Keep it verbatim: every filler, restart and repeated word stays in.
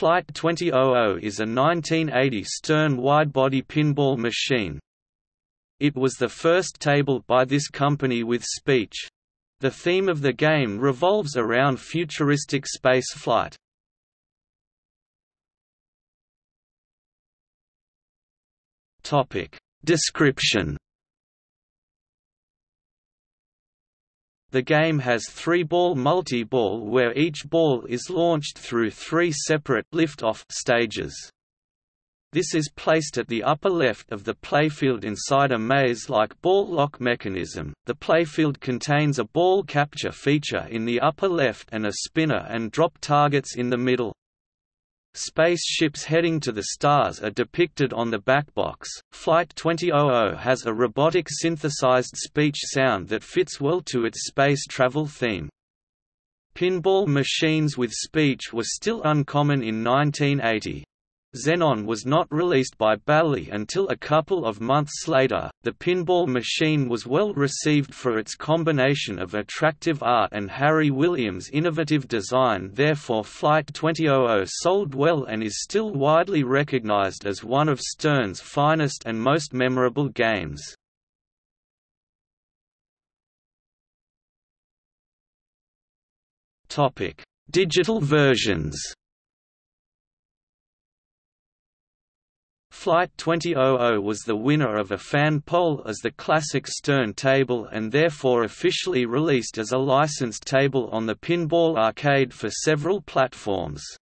Flight twenty thousand is a nineteen eighty Stern widebody pinball machine. It was the first table by this company with speech. The theme of the game revolves around futuristic space flight. Topic: Description. The game has three-ball multi-ball where each ball is launched through three separate lift-off stages. This is placed at the upper left of the playfield inside a maze-like ball lock mechanism. The playfield contains a ball capture feature in the upper left and a spinner and drop targets in the middle. Spaceships heading to the stars are depicted on the backbox. Flight twenty thousand has a robotic synthesized speech sound that fits well to its space travel theme. Pinball machines with speech were still uncommon in nineteen eighty. Xenon was not released by Bally until a couple of months later. The pinball machine was well received for its combination of attractive art and Harry Williams' innovative design. Therefore, Flight twenty thousand sold well and is still widely recognized as one of Stern's finest and most memorable games. Topic: Digital versions. Flight twenty thousand was the winner of a fan poll as the classic Stern table and therefore officially released as a licensed table on the Pinball Arcade for several platforms.